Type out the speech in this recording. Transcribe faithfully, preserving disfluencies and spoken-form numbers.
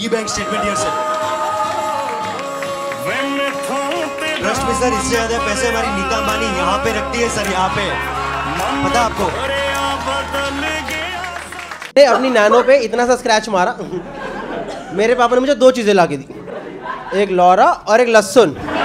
piggy bank statement here, sir. Trust में sir इससे ज्यादा पैसे हमारी नीता अंबानी यहाँ पे रखती है सर, यहाँ पे पता आपको। दे अपनी नैनो पे इतना सा स्क्रैच मारा, मेरे पापा ने मुझे दो चीजें ला के दी, एक लौरा और एक लहसुन।